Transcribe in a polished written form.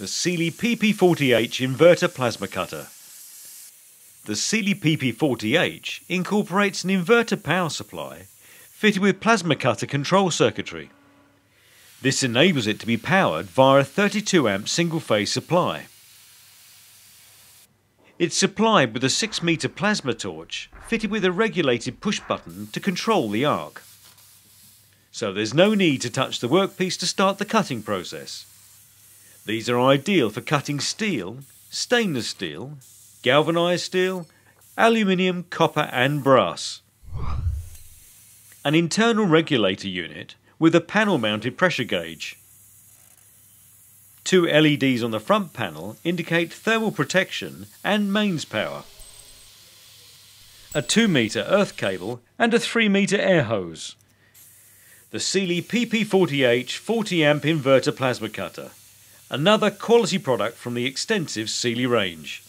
the Seeley PP40H Inverter Plasma Cutter. The Seeley PP40H incorporates an inverter power supply fitted with plasma cutter control circuitry. This enables it to be powered via a 32-amp single-phase supply. It's supplied with a 6-meter plasma torch fitted with a regulated push button to control the arc. So there's no need to touch the workpiece to start the cutting process. These are ideal for cutting steel, stainless steel, galvanized steel, aluminium, copper and brass. An internal regulator unit with a panel-mounted pressure gauge. 2 LEDs on the front panel indicate thermal protection and mains power. A 2-meter earth cable and a 3-meter air hose. The Seeley PP40H 40-amp Inverter Plasma Cutter. Another quality product from the extensive Seeley range.